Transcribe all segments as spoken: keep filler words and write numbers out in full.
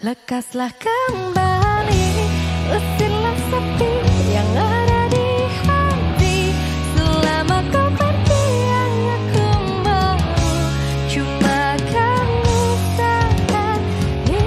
Lekaslah kembali, usirlah sepi yang ada di hati. Selama kau pergi hanya ku mau cuma kamu saat ini.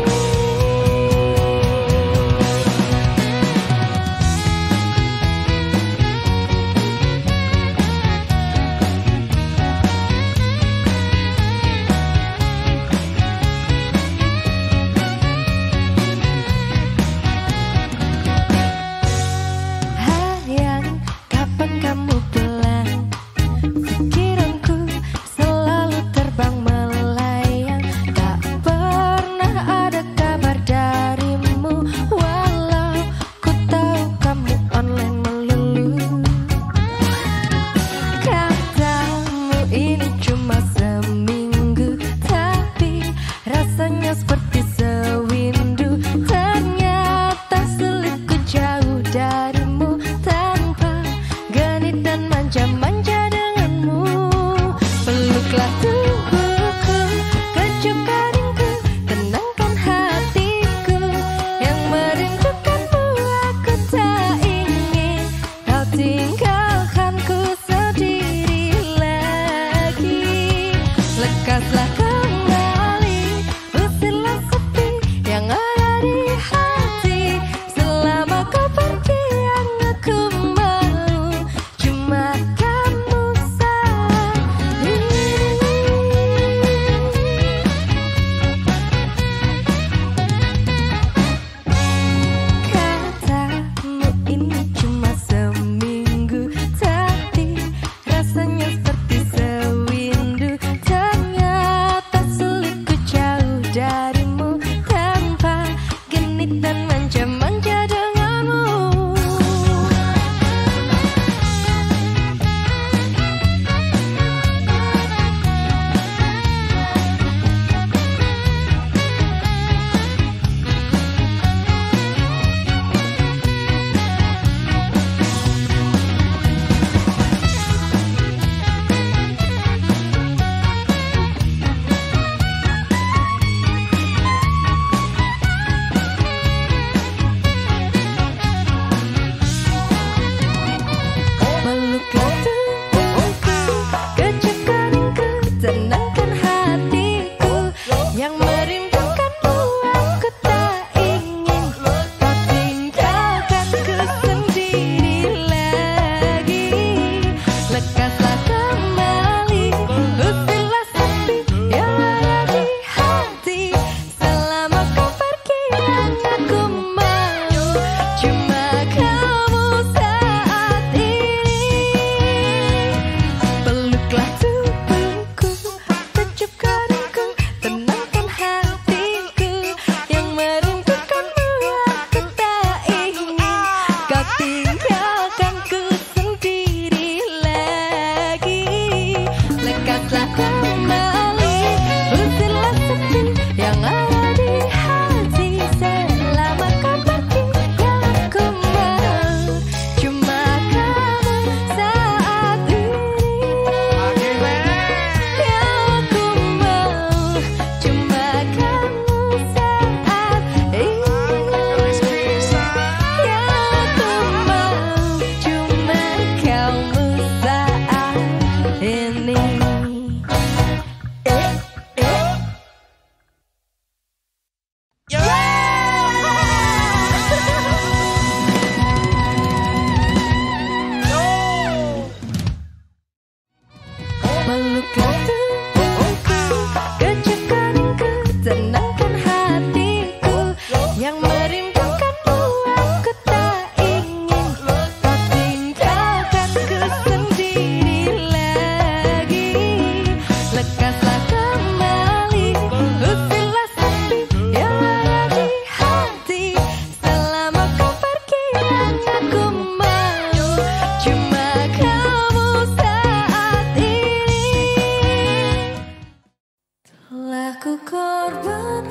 Ku korban.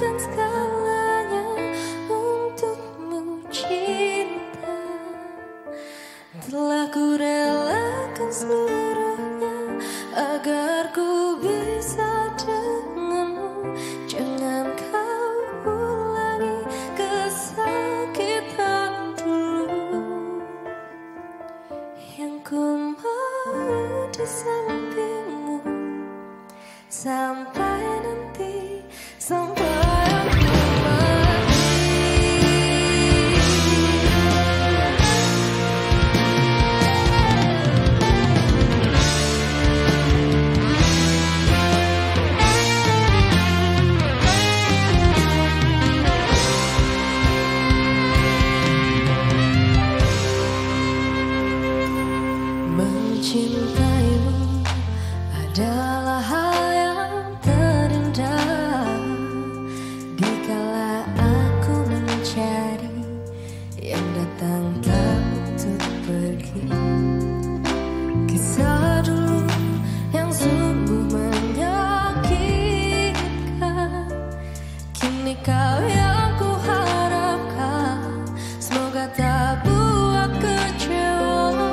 Mencintaimu adalah hal yang terindah. Dikala aku mencari yang datang tak untuk pergi. Kisah dulu yang sungguh menyakitkan, kini kau yang kuharapkan. Semoga tak buat kecewa.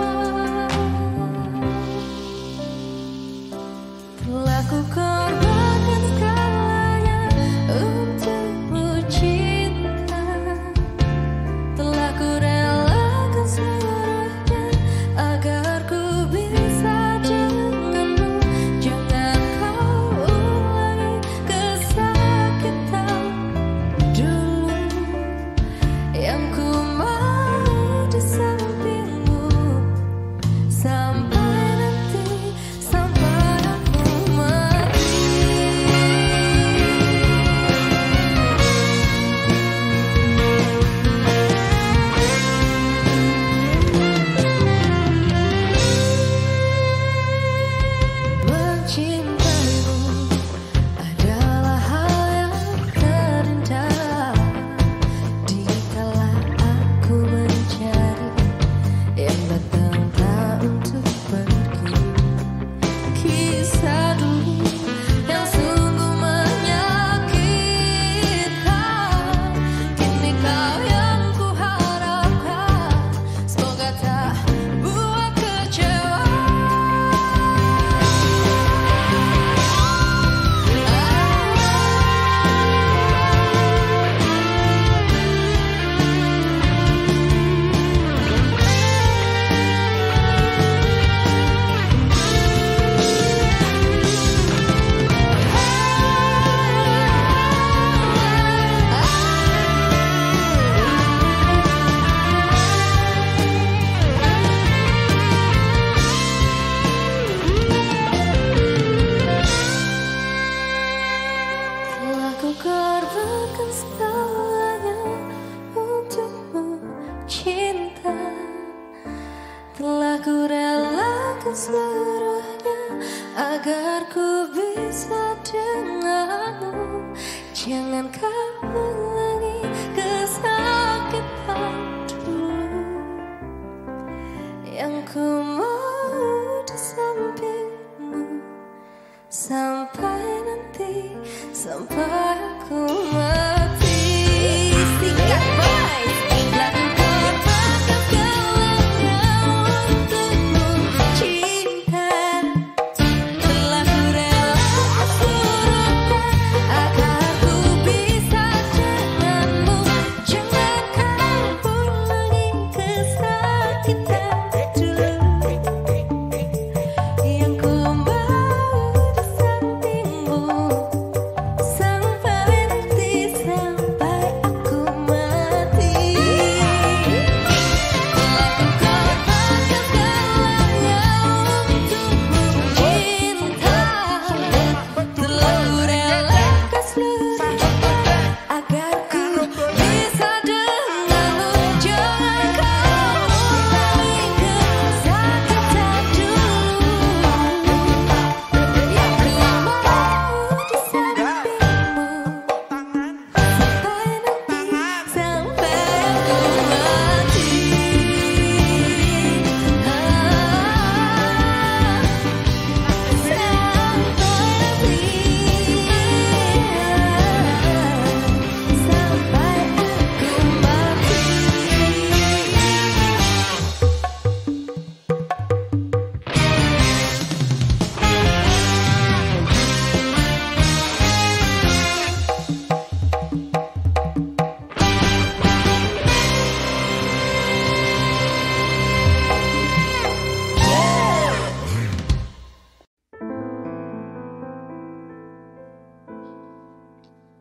Aku korbankan segalanya untukmu cinta. Telah ku relakan seluruhnya agar ku bisa denganmu. Jangan kau ulangi kesakitan dulu yang ku mau di sampingmu sampai. Ku korbankan segalanya untukmu cinta. Telah ku relakan seluruhnya agar ku bisa denganmu. Jangan kau ulangi kesakitan dulu yang ku mau di sampingmu sampai nanti, sampai aku mati. Sikat boys, telah ku korbankan segalanya untukmu cinta. Telah ku relakan seluruhnya agar ku bisa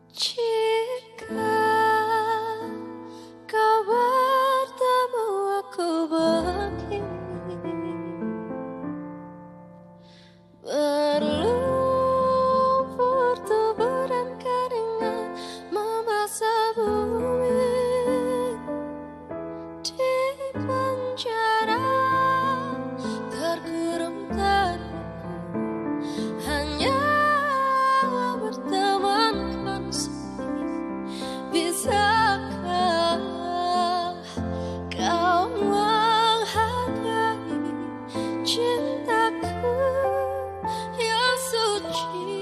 Jika kau bertemu aku begini, berlumpur tubuh dan keringat memasa bumi. Di penjara terkurung terpaku, hanya berteman manusia. Bisakah kau menghargai cintaku yang suci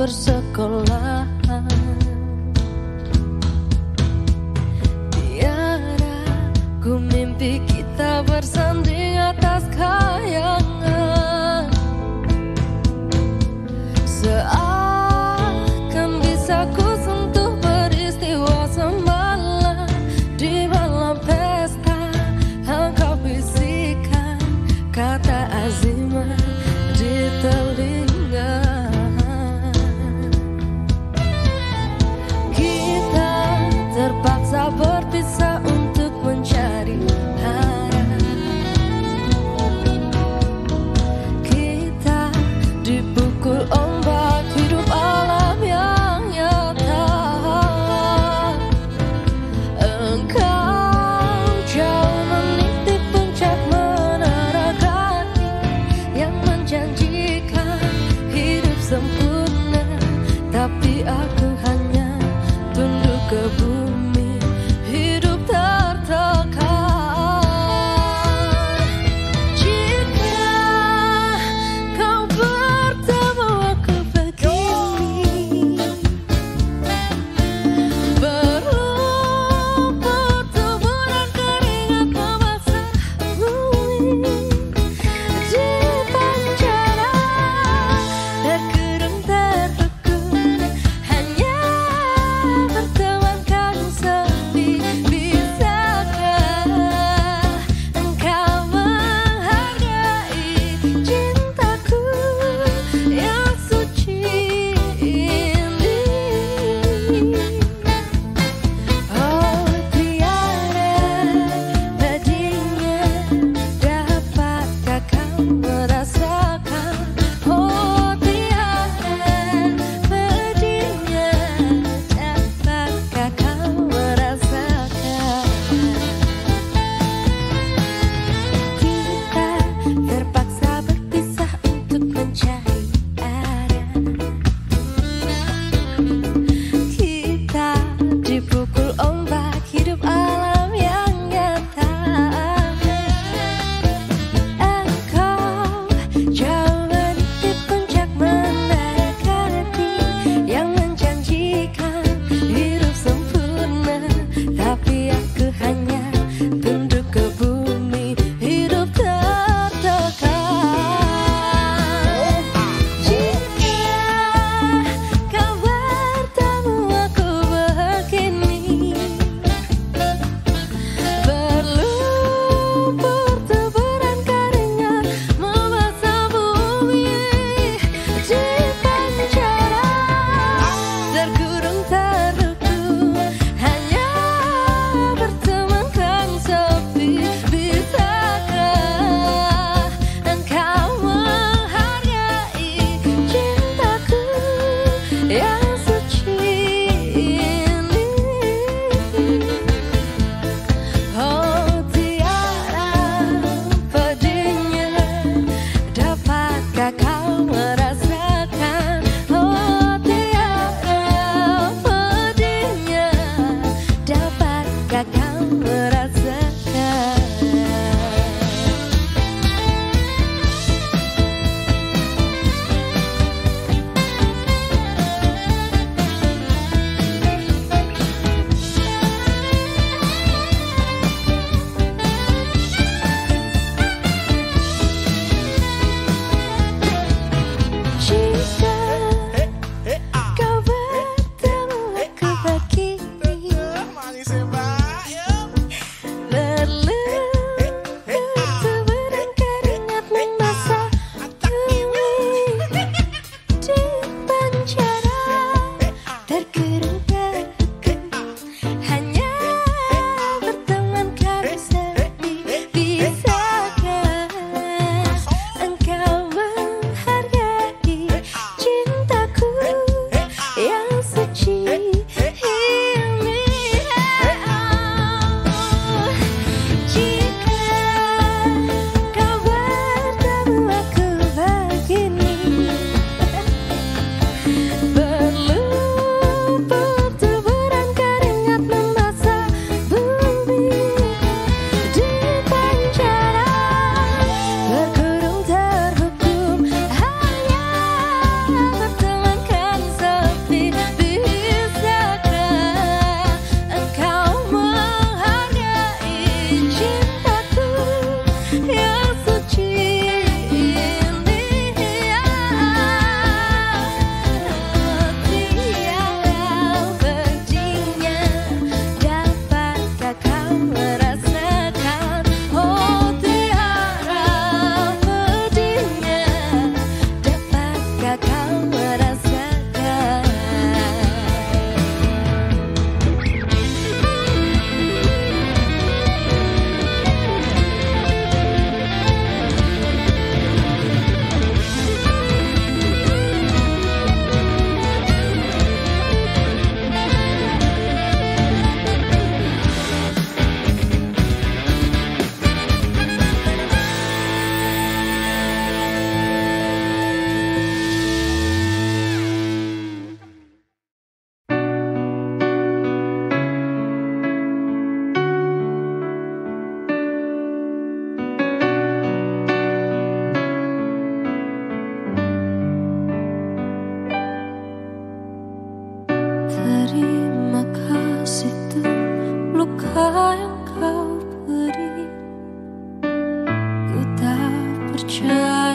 persekolahan, tiada ku mimpi kita bersanding atas kayangan, seakan bisa ku sentuh peristiwa semalam. Di malam pesta engkau bisikan kata azimah di telinga. Terpaksa berpisah untuk mencari arah. Kita dipukul ombak hidup alam yang nyata. Engkau jauh meniti puncak menara kami yang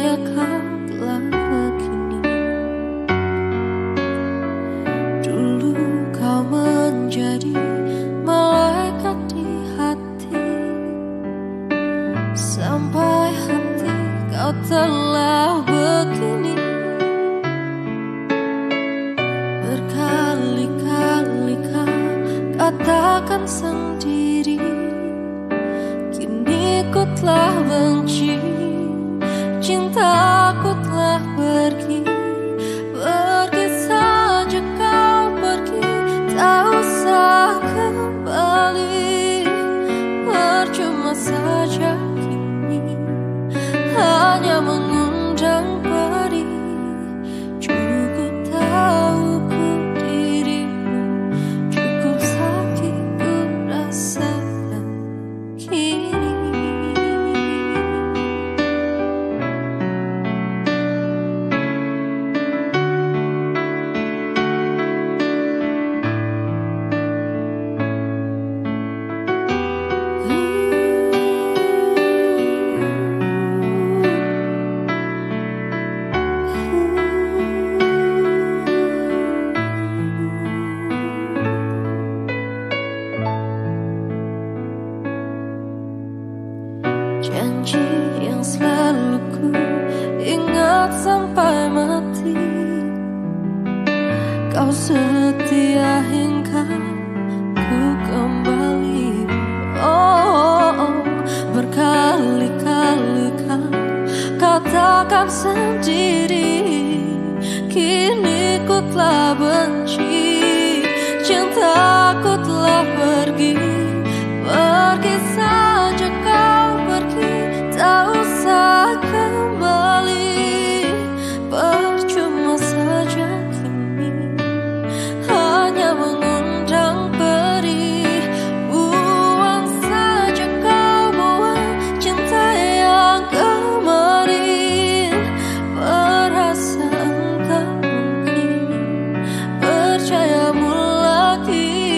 ya kau telah begini. Dulu kau menjadi malaikat di hati, sampai hati kau telah begini. Berkali-kali kau katakan sendiri, kini ku telah benci, cinta aku telah pergi. Pergi saja kau pergi, tak usah kembali. Percuma saja kini, hanya mengundang perih. Cukup tahu ku dirimu, cukup sakit ku rasakan kini. Janji yang selalu ku ingat sampai mati, kau setia hingga ku kembali. Oh, oh, oh. Berkali-kali kau katakan sendiri, kini ku telah benci, cintaku telah pergi. Pergi saja kau pergi, tak usah kembali. Percuma saja kini, hanya mengundang perih. Buang saja kau buang cinta yang kemarin. Perasaan tak mungkin percayamu lagi.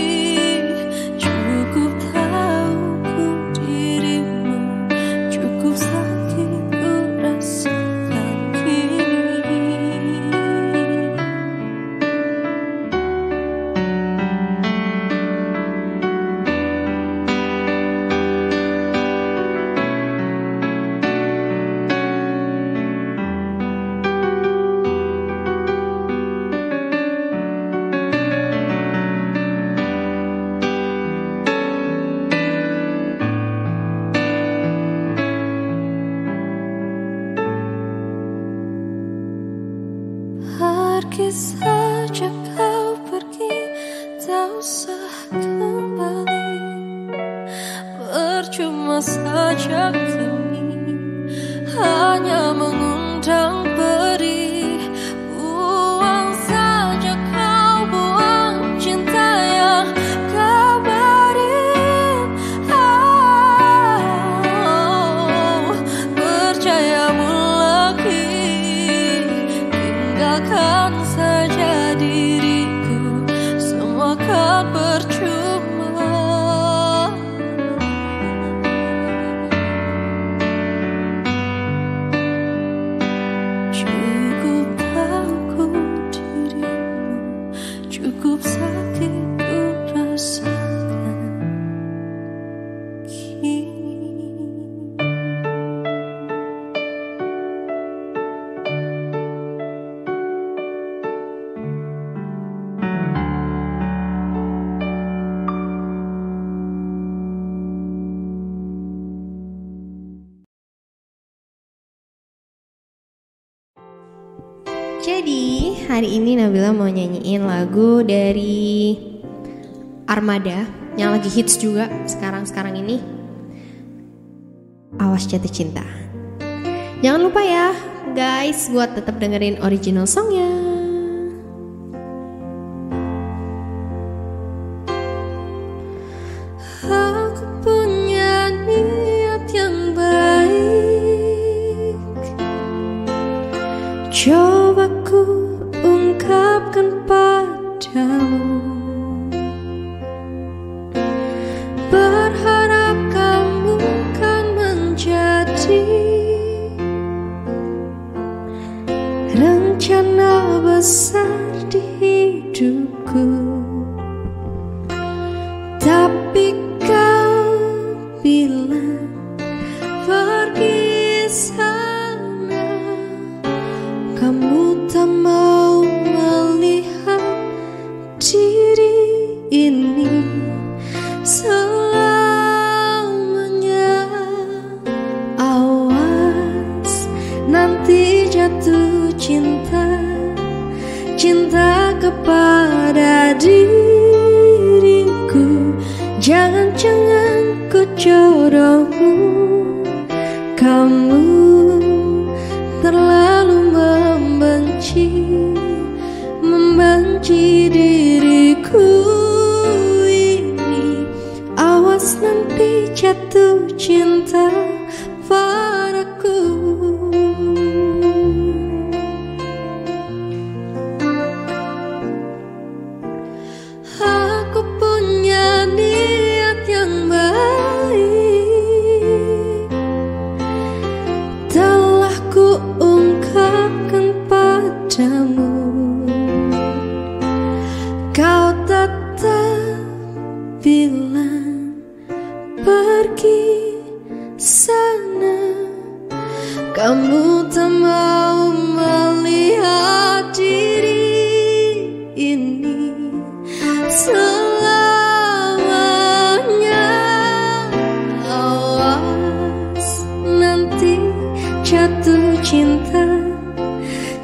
Pergi saja kau pergi, tak usah kembali. Percuma saja kini, hanya mengundang perih. Buang saja kau buang cinta yang kemarin. Oh, percayamu lagi, tinggalkan saja diriku, semua kan percuma. Cukup tahu ku dirimu, cukup sakit ku rasakan kini. Jadi hari ini Nabila mau nyanyiin lagu dari Armada yang lagi hits juga sekarang-sekarang ini, Awas Jatuh Cinta. Jangan lupa ya guys buat tetap dengerin original songnya. Coba ku ungkapkan padamu, berharap kamu kan menjadi bencana besar di hidupku, tapi kau bilang pergi sana. Kamu tak mau melihat diri ini selamanya. Awas nanti jatuh cinta, cinta kepada diriku. Jangan-jangan ku jodohmu, kamu terlalu membenci, membenci diriku ini. Awas nanti jatuh cinta padaku. Aku punya niat yang baik, telah ku ungkapkan padamu. Kau tetap bilang pergi sana. Kamu tak mau melihat diri ini selamanya. Awas nanti jatuh cinta,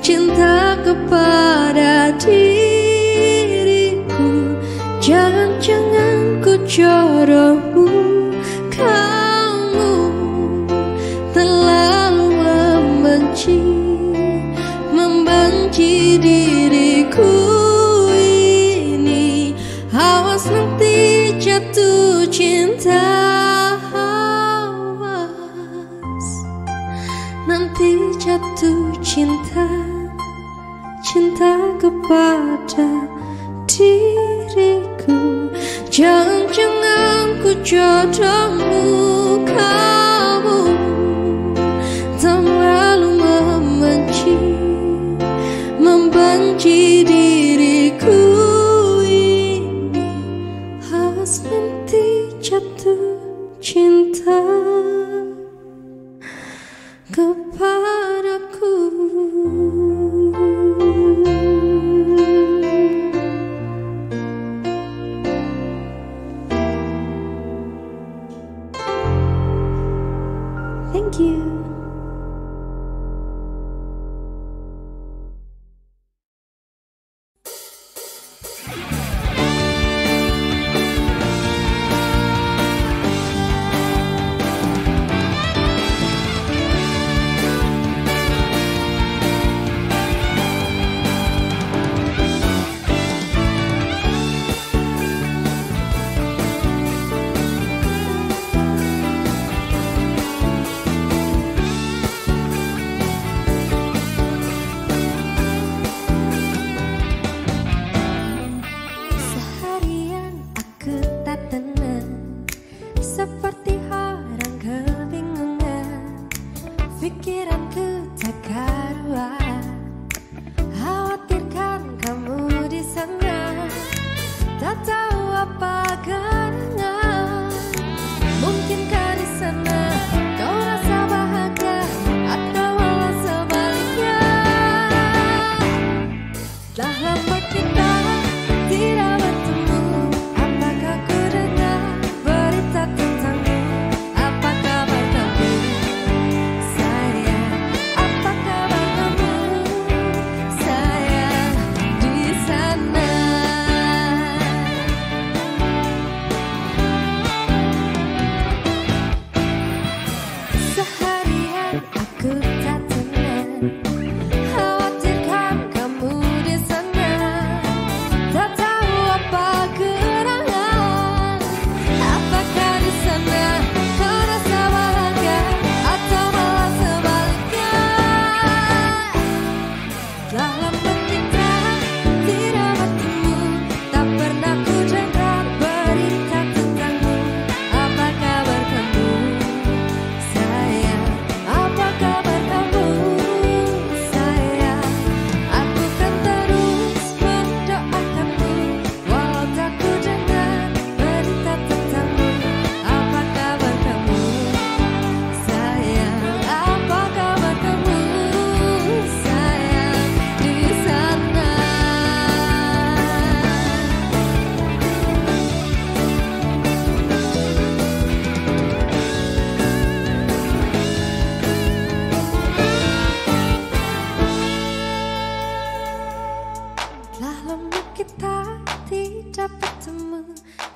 cinta kepada diriku. Jangan-jangan ku jodohmu, kamu terlalu membenci, membenci diriku. Awas nanti jatuh cinta, awas nanti jatuh cinta, cinta kepada diriku. Jangan-jangan ku jodohmu, kamu terlalu membenci, membenci diriku. Nanti jatuh cinta kepadaku.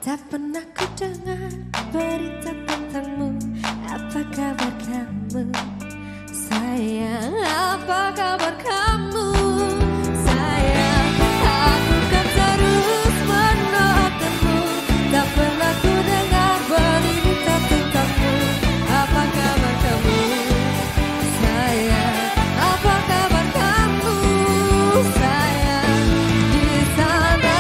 Tak pernah ku dengar berita tentangmu. Apa kabar kamu? Sayang, apa kabar kamu? Sayang, aku kan terus mendoakanmu. Tak pernah ku dengar berita tentangmu. Apa kabar kamu? Sayang, apa kabar kamu? Sayang, di sana.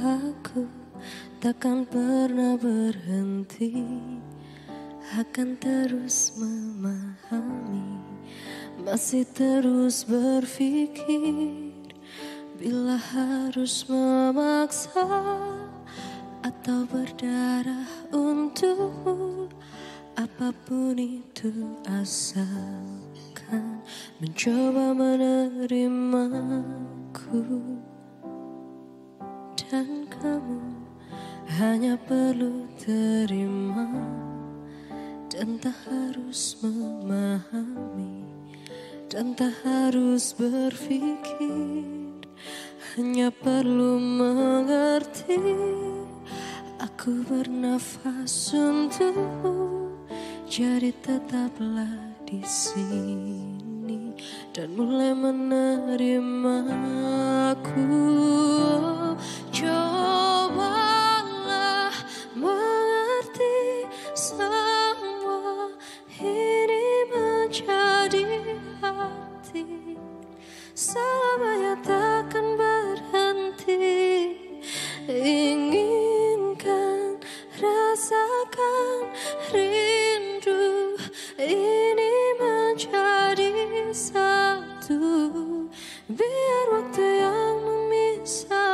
Aku takkan pernah berhenti, akan terus memahami, masih terus berpikir. Bila harus memaksa atau berdarah untukmu, apapun itu asalkan mencoba menerimaku. Dan kamu hanya perlu terima dan tak harus memahami, dan tak harus berpikir. Hanya perlu mengerti, aku bernafas untukmu. Jadi tetaplah di sini dan mulai menerimaku. Cobalah mengerti, semua ini menjadi arti. Selamanya takkan berhenti. Inginkan, rasakan rindu ini menjadi satu. Biar waktu yang memisahkan.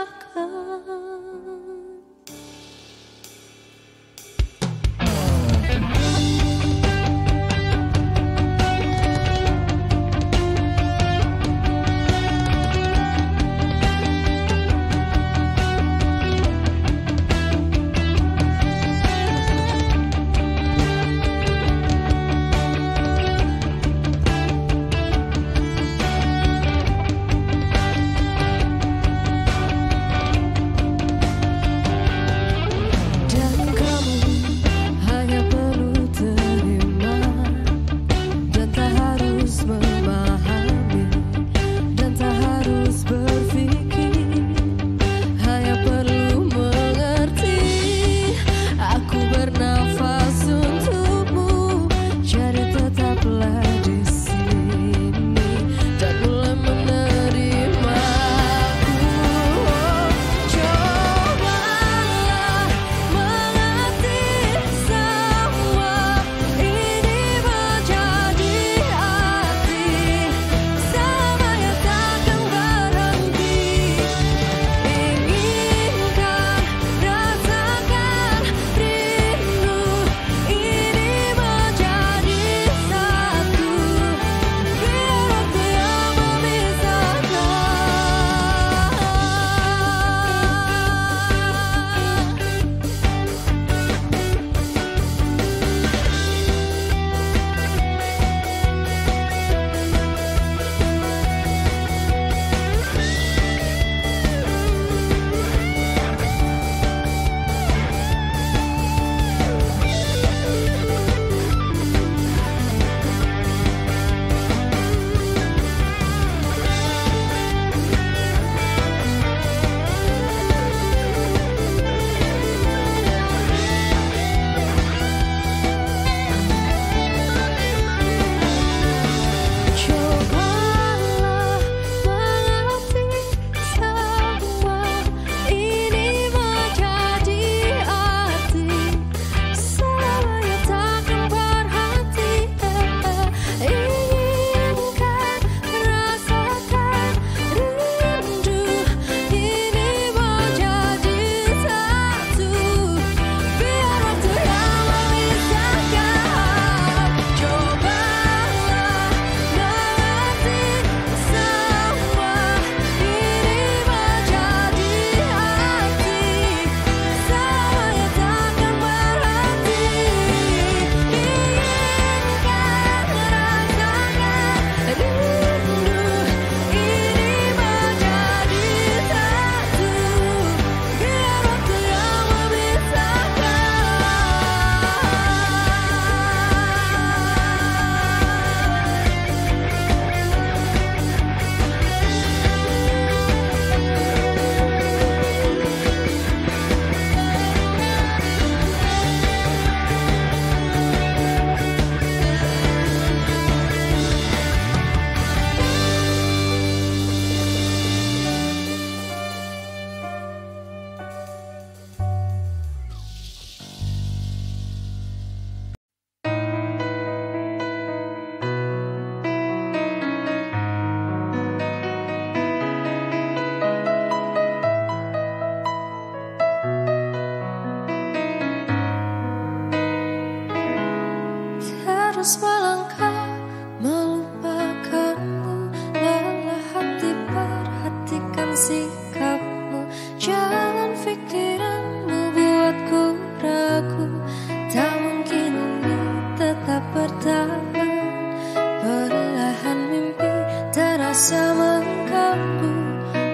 rasa mengkaku,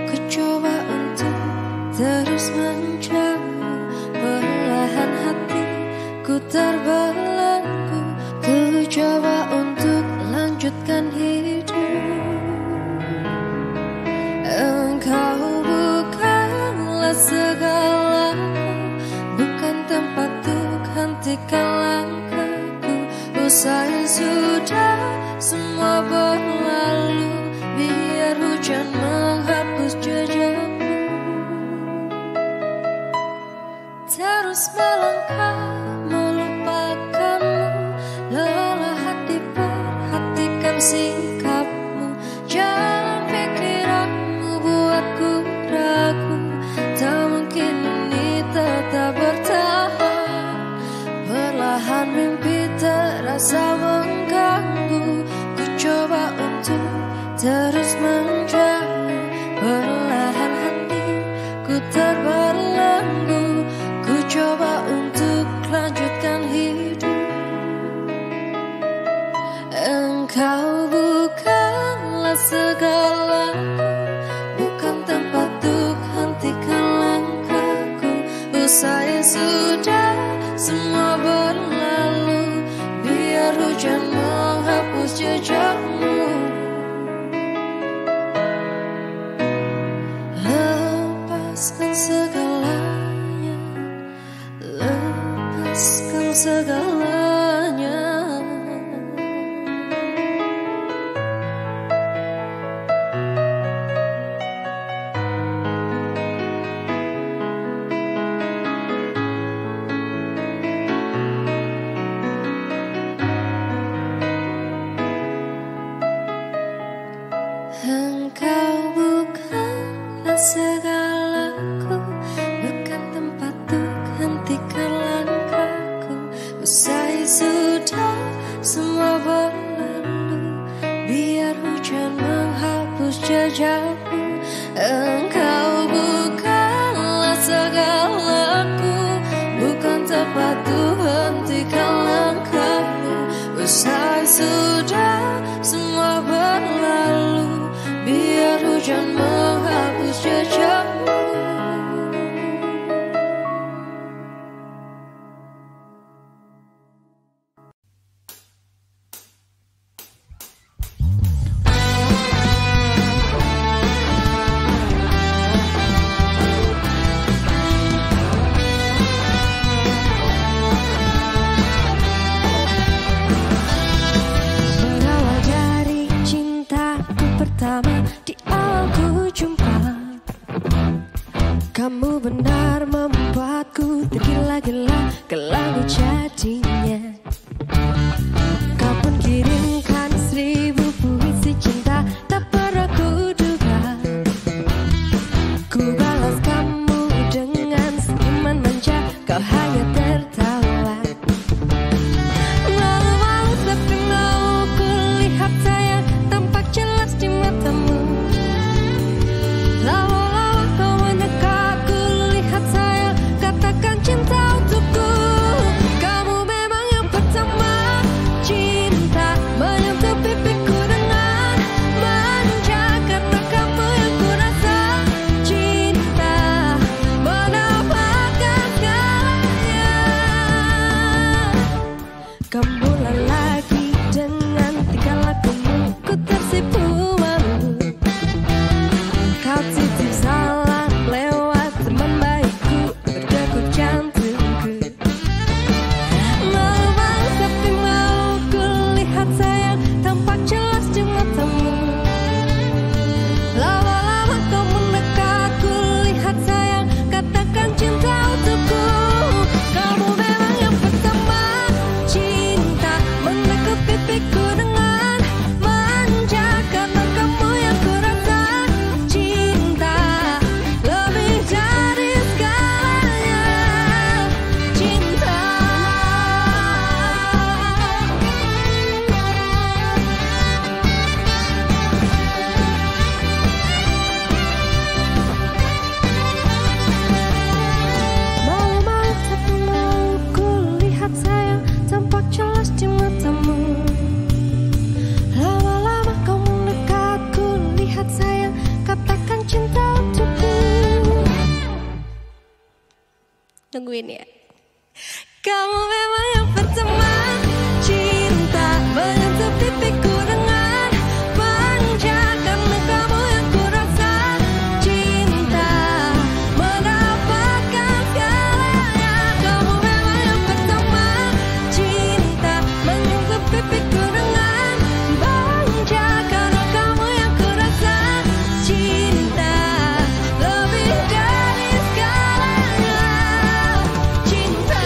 ku coba untuk terus menjauh. Perlahan hati ku terbelenggu, ku coba untuk lanjutkan hidup. Engkau bukanlah segalaku, bukan tempat untuk hentikan langkahku. Usai sudah semua berlalu, biar hujan menghapus jejakmu. Terus melangkah melupakanmu, lelah hati perhatikan sikapmu. Jalan pikiranmu buatku ragu, tak mungkin ini tetap bertahan. Perlahan mimpi terasa mengganggu, ku coba untuk terus menjauh. Perlahan hati ku terbelenggu, ku coba untuk lanjutkan hidup. Engkau bukanlah segala, bukan tempat untuk hentikan langkahku. Usai sudah semua berlalu, biar hujan menghapus jejakmu. Lepaskan segalanya, lepaskan segalanya. Engkau bukanlah segalaku, bukan tempat untuk hentikan langkahku. Usai sudah semua berlalu, biar hujan menghapus jejakku. Engkau bukanlah segalaku, bukan tempat untuk hentikan langkahku. Usai sudah semua berlalu, biar hujan menghapus jejakmu. Berawal dari cintaku pertama, di awal ku jumpa Tungguin ya. Kamu memang yang pertama, cinta menyentuh pipiku dengan panjang. Karena kamu yang kurasa, cinta merapatkan segalanya. Kamu memang yang pertama, cinta menyentuh pipiku dengan panjang. Karena kamu yang kurasa, cinta lebih dari segalanya. Cinta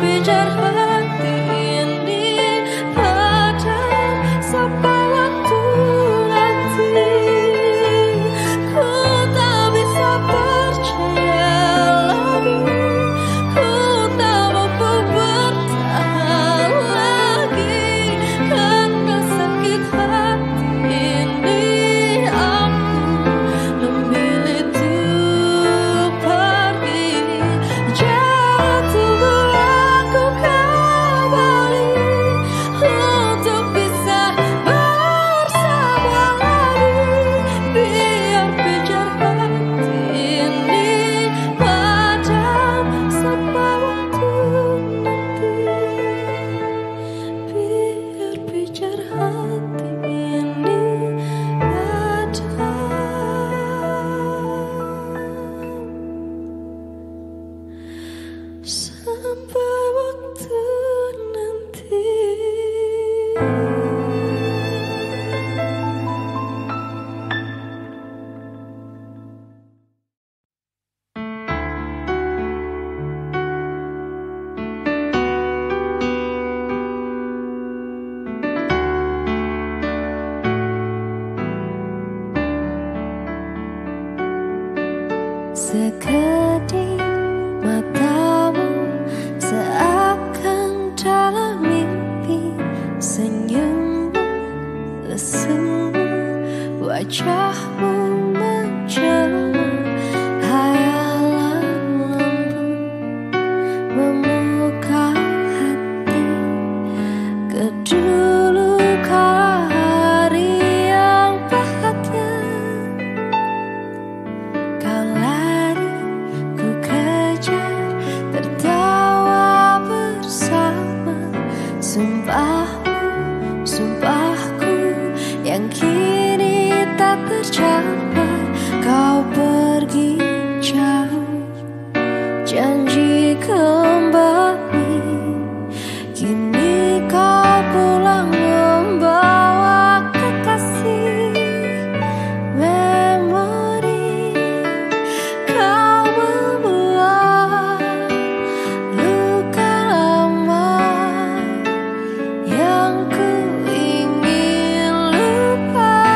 biar hati ini padam sampai senyum lesu, wajahmu menjelma, hayalan lampu membuka hati ke dulu kala hari yang bahagia. Kau lari, ku kejar, tertawa bersama, sumpahmu, sumpahku yang kini tak tercapai. Kau pergi jauh, janji kembali. Kini kau pulang membawa kekasih, memori kau membuat luka lama yang ku ingin lupa.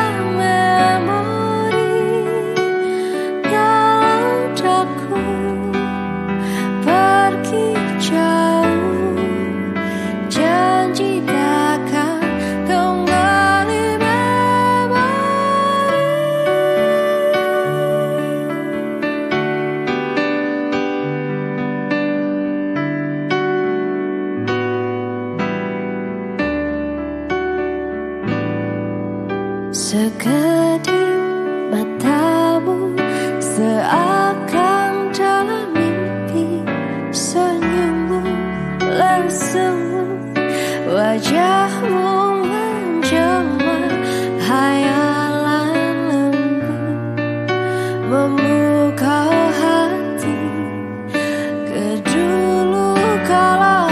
Sekedip matamu seakan dalam mimpi, senyummu lesu, wajahmu menjelma, hayalan lembut memukau hati ke dulu kala.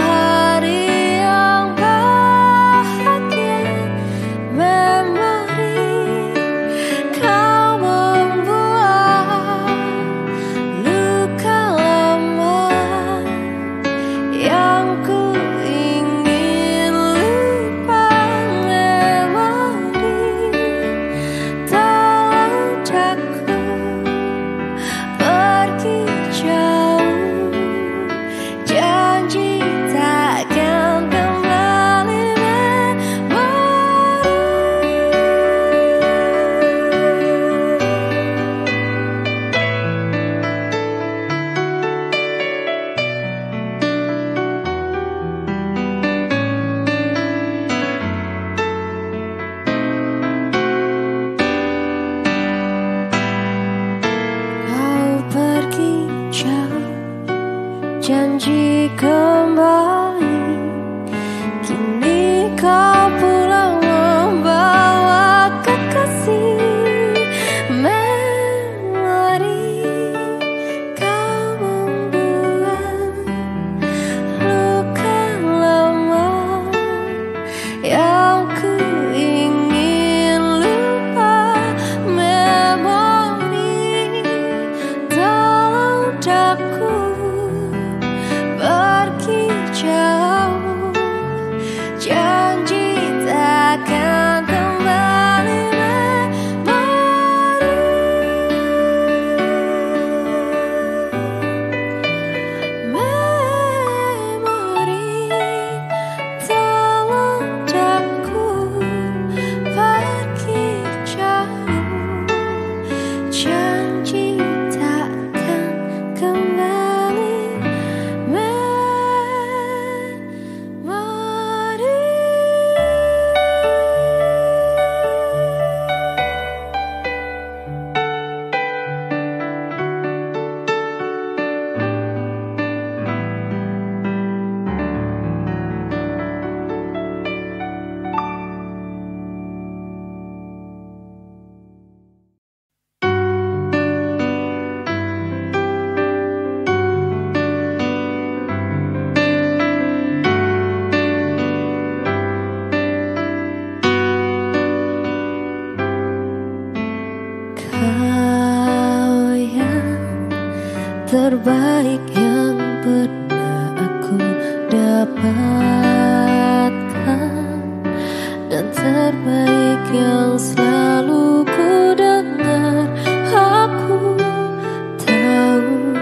Janji kembali, kini kau pulang membawa kekasih, memori kau membuat luka lama yang ku ingin lupa. Memori dalam daku jauh, janji takkan kembali memori. Memori dalam daku pergi jauh, janji takkan kembali. Terbaik yang pernah aku dapatkan, dan terbaik yang selalu ku dengar. Aku tahu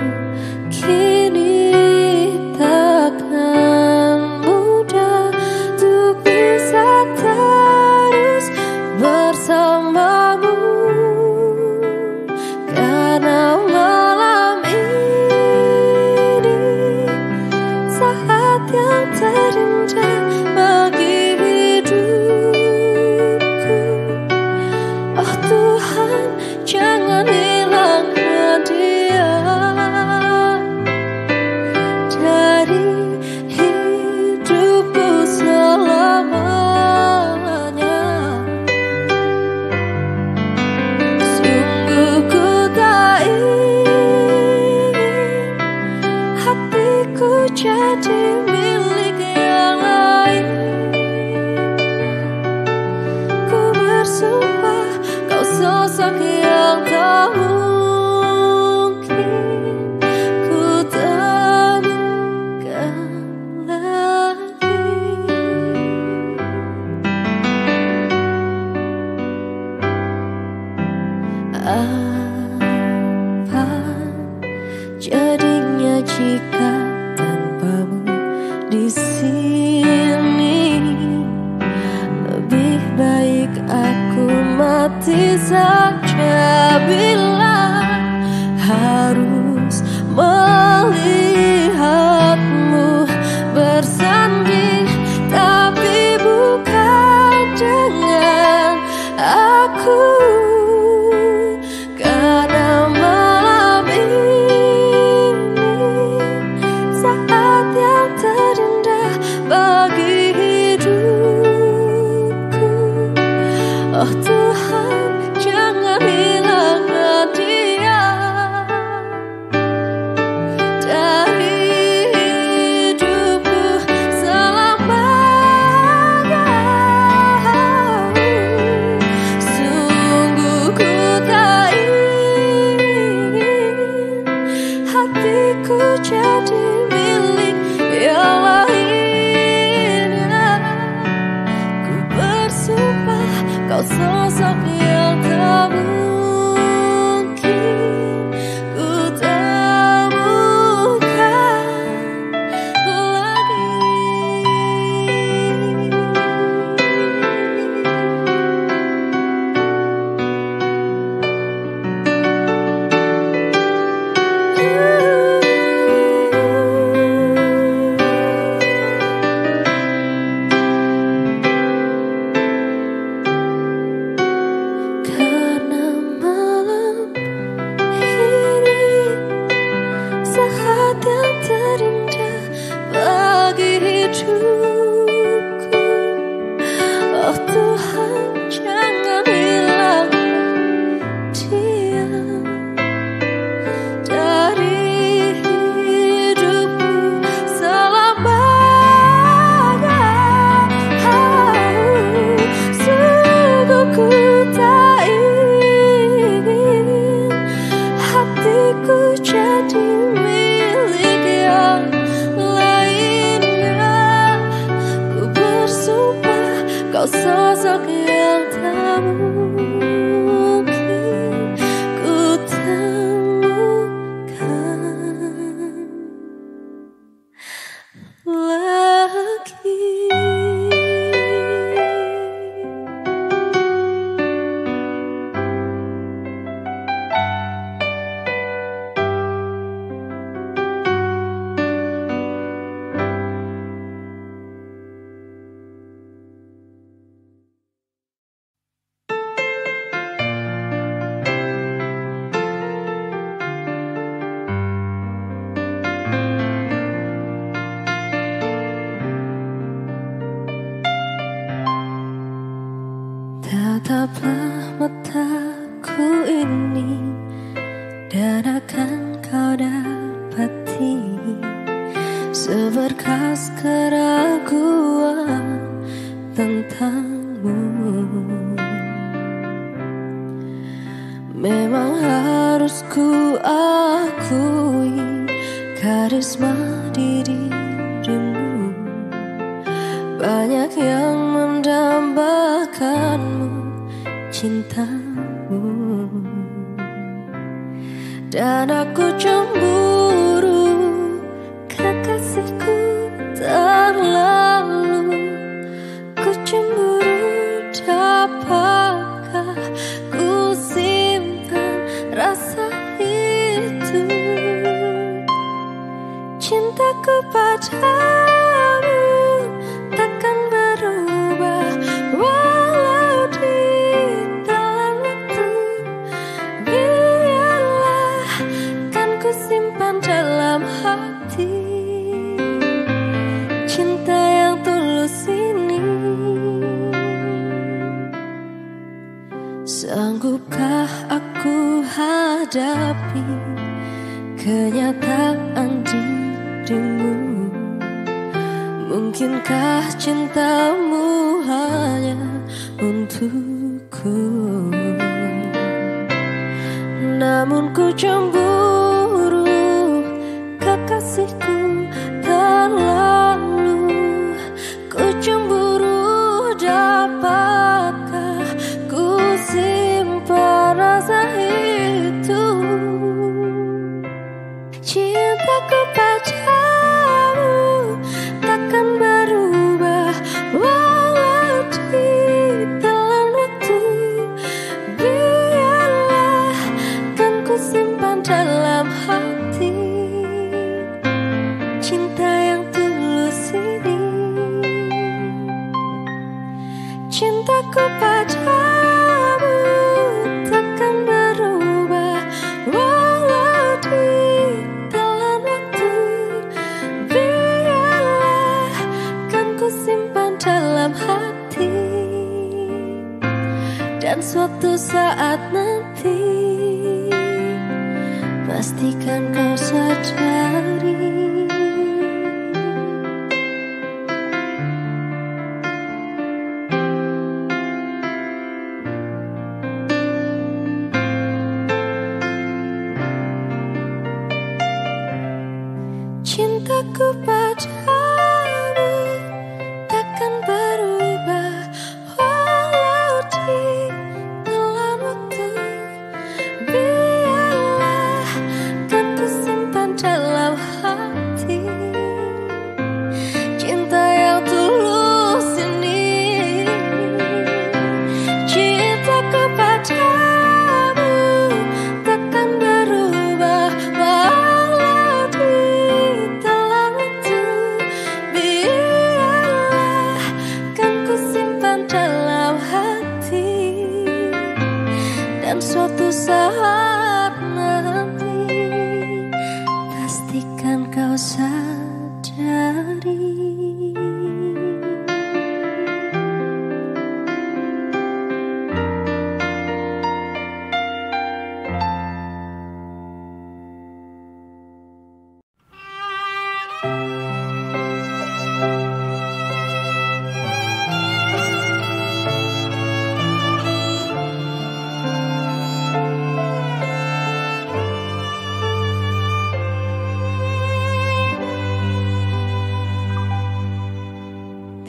kini takkan mudah untuk bisa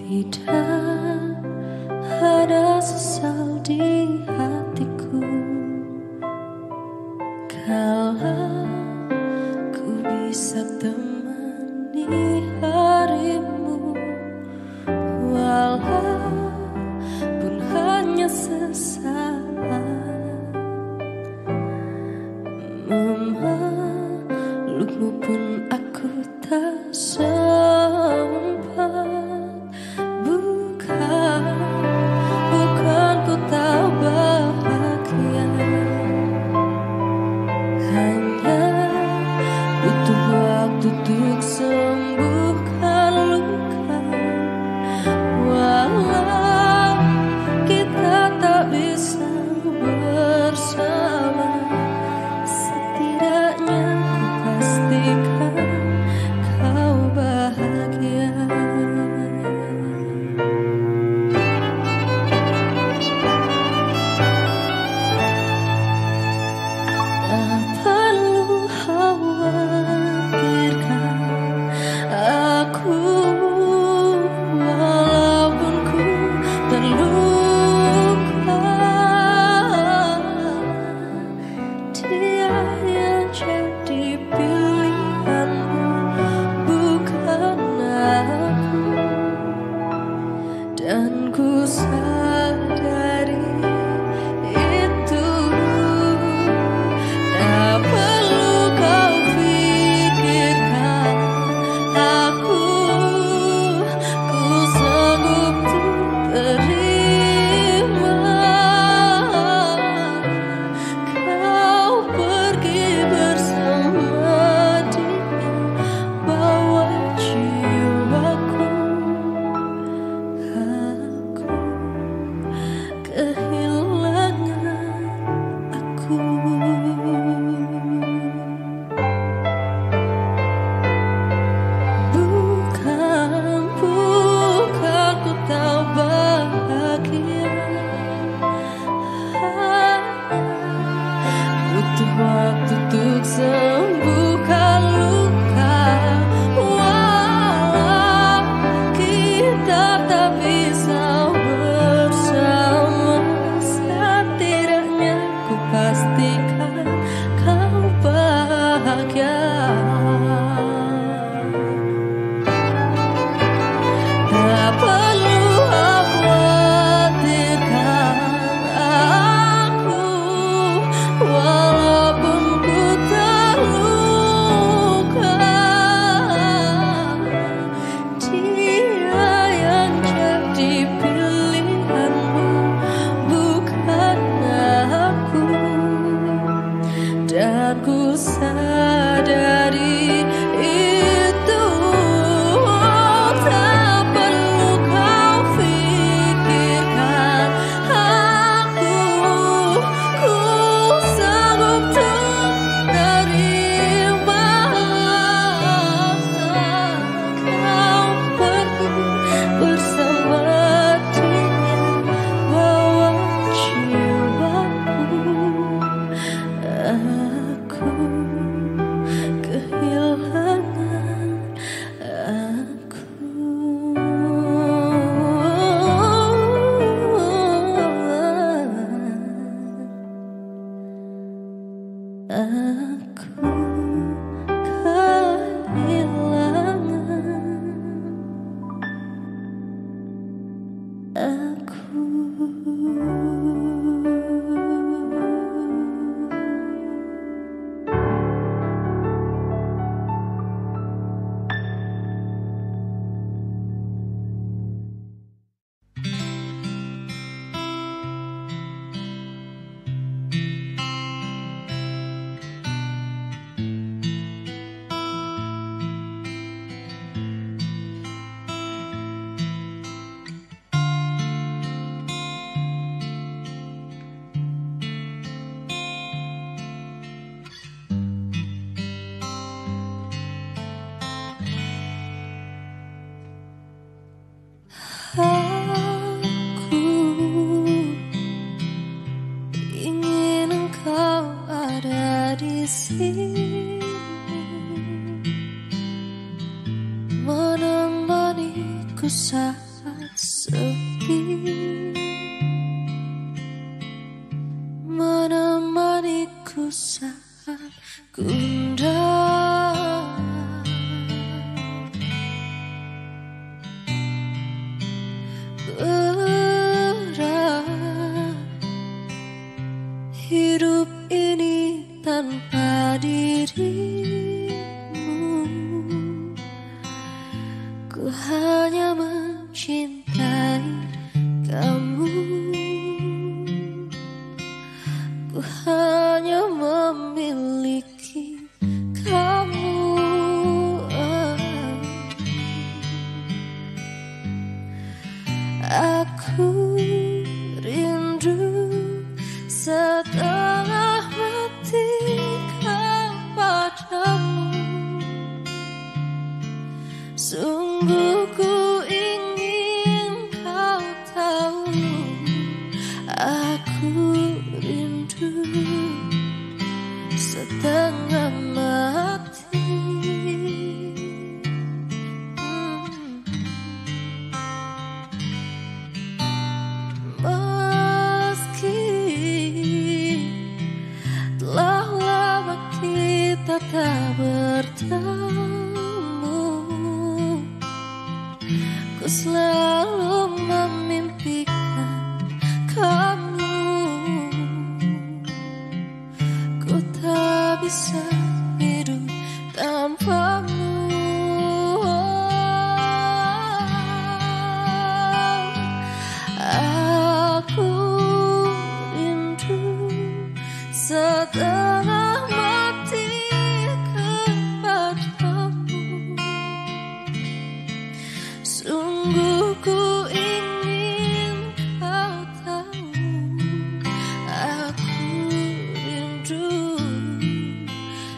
Tidak ada sesal di hatiku kalau ku bisa temani harimu, walaupun hanya sesaat. Memelukmu pun aku tak sempat. Untuk sembuhkan luka, walau kita tak bisa bersama, setidaknya ku pastikan kau bahagia. Tak perlu khawatir, walaupun ku terluka, dia yang jadi pilihanmu, bukan aku. Dan ku sadari itu. Tak perlu kau pikirkan aku. Waktu untuk sembuhkan luka, walau kita tak bisa bersama, setidaknya ku pastikan kau bahagia. Tak perlu khawatirkan aku, ku sadari itu. Tak perlu kau pikirkan aku, ku sanggup tuh terima kau pergi bersama dia, bawa jiwaku. Aku kehilangan aku. sepi menemaniku saat gundah. Berat hidup ini tanpa dirimu, ku hanya mencintai kamu, ku hanya memiliki kamu. Aku rindu setengah mati kepadamu, sungguh ku ingin kau tahu, aku rindu setengah mati. Tak bertemu, ku selalu memimpikan kamu, ku tak bisa hidup tanpamu. Aku rindu setengah mati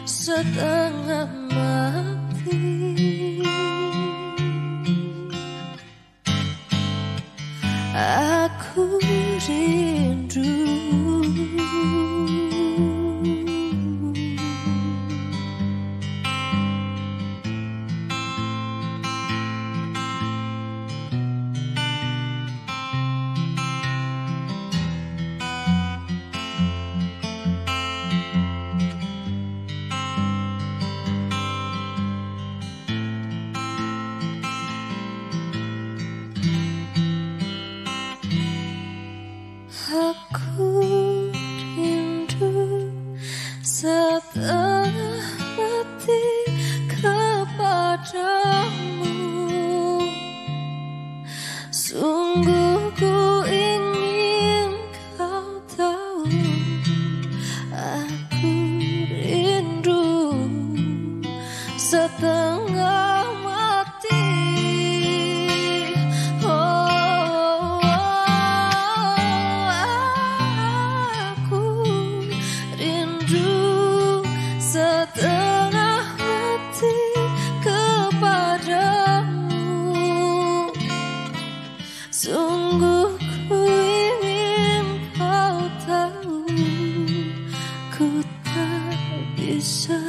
setengah mati. Aku rindu setengah mati kepadamu, sungguh ku ingin kau tahu, aku rindu setengah mati. Oh, aku rindu setengah mati kepadamu, sungguh ku ingin kau tahu, ku tak bisa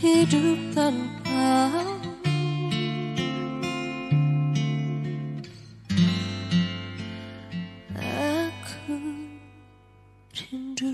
hidup tanpamu. Aku rindu.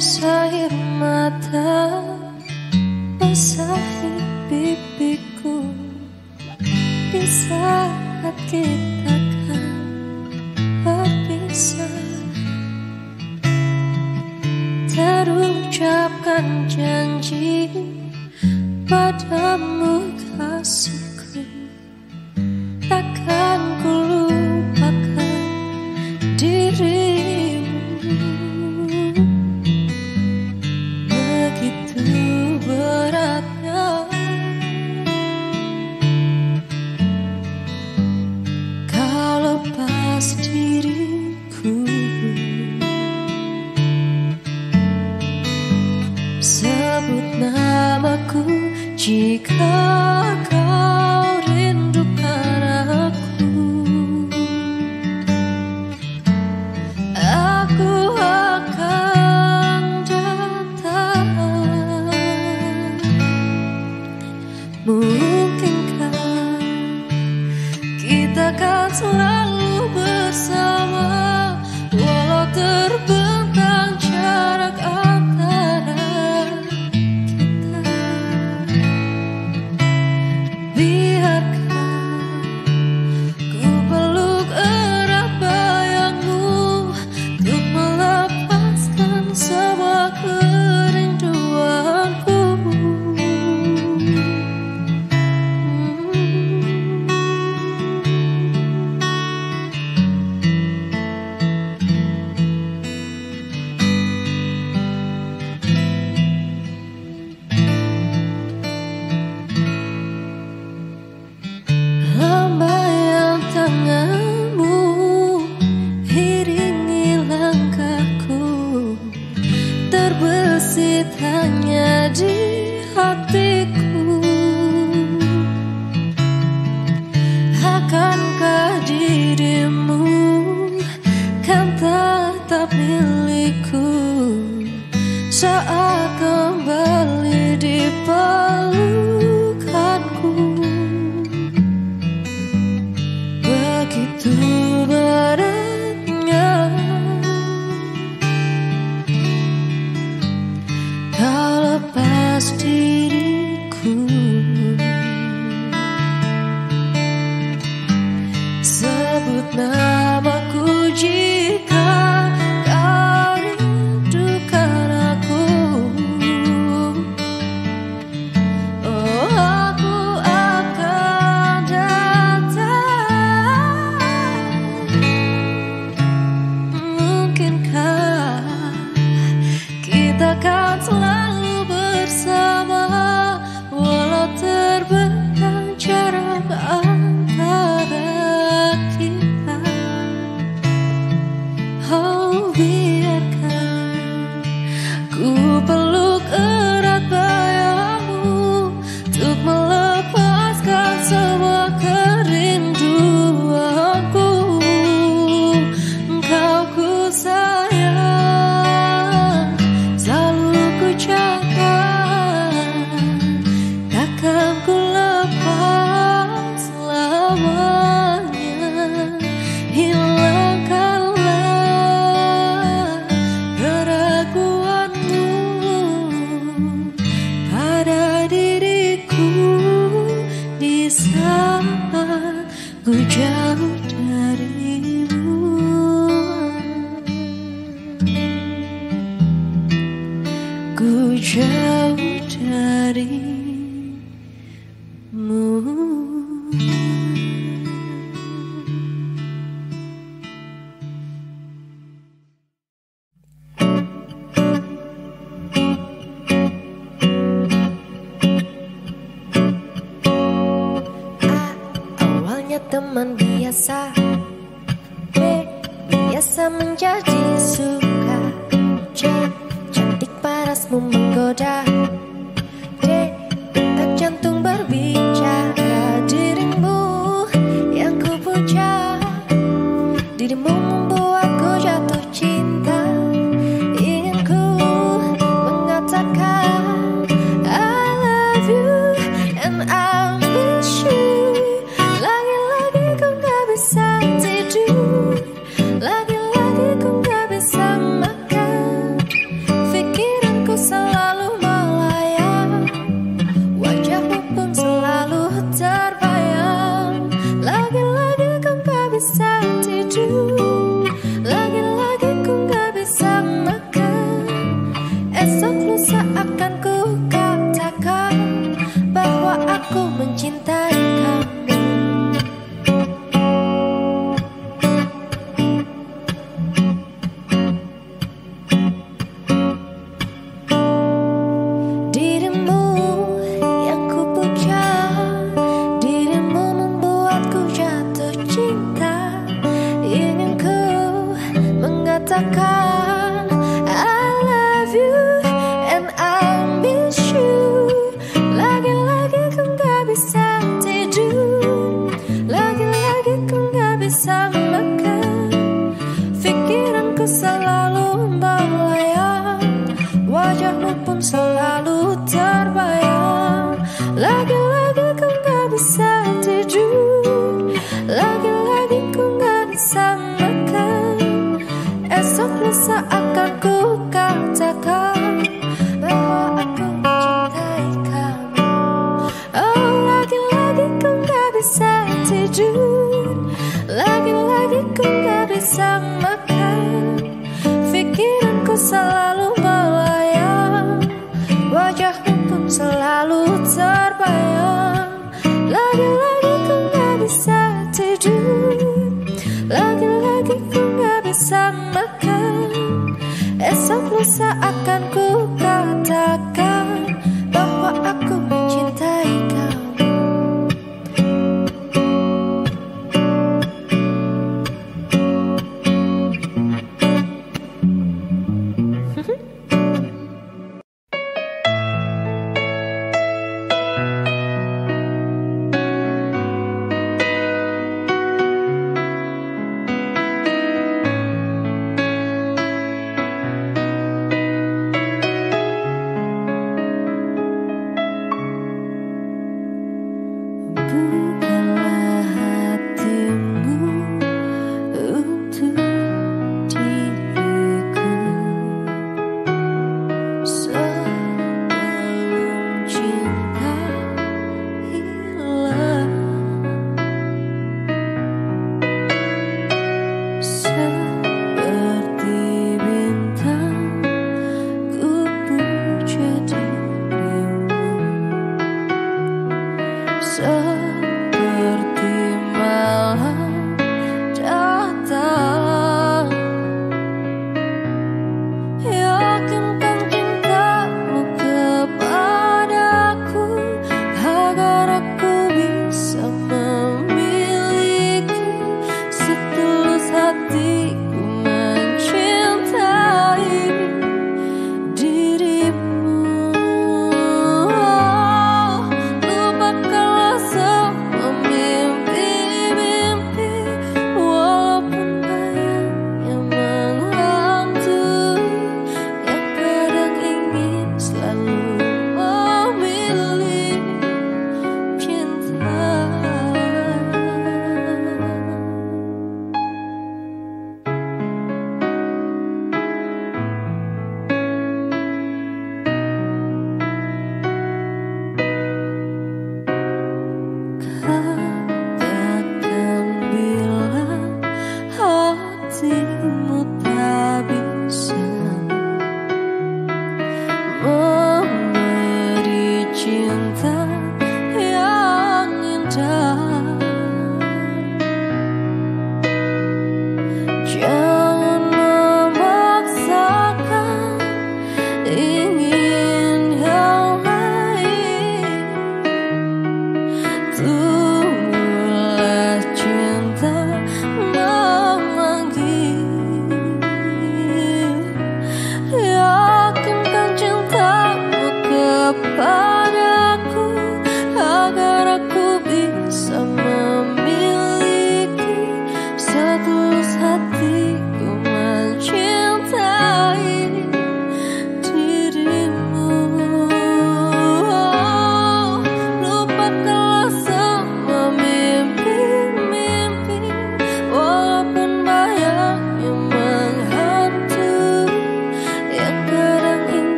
basahi mata, basahi pipiku. Di saat kita kan berpisah, terucapkan janji padamu kasihku, takkan ku lupakan dirimu. Begitu beratnya kau lepas diriku, sebut namaku jika kau rindukan aku. Aku akan datang. Mungkinkah kita akan selalu bersama, walau terbentang jarak hanya di hatiku. Akankah dirimu kan tetap milikku saat kembali di pelukanku? Begitu beratnya lepas diriku, sebut namaku jika kau rindukan aku. Oh, aku akan datang. Mungkinkah kita akan selalu bersama, walau terbentang jarak antara kita. Oh, biarkan ku peluk erat bayamu, untuk melepaskan semua kerinduanku. Engkau ku sayang, selalu ku jaga, ku jauh darimu. Ku jauh darimu. Teman biasa, B, biasa menjadi suka. C, cantik parasmu menggoda. D, detak jantung berbicara. Dirimu yang ku puja, dirimu membuatku jatuh cinta. Ingin ku mengatakan I love you and I miss you. Lagi-lagi ku gak bisa makan, terkejut. Lagi-lagi ku tak bisa makan. Pikiranku selalu melayang. Wajahku pun selalu terbayang. Lagi-lagi ku tak bisa tidur. Lagi-lagi ku tak bisa makan. Esok lusa akan ku katakan bahwa aku mencintai kamu.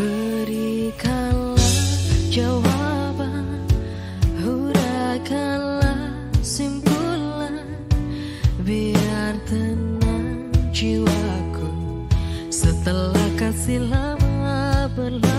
Berikanlah jawaban, uraikanlah simpulan, biar tenang jiwaku setelah kasih lama berlalu.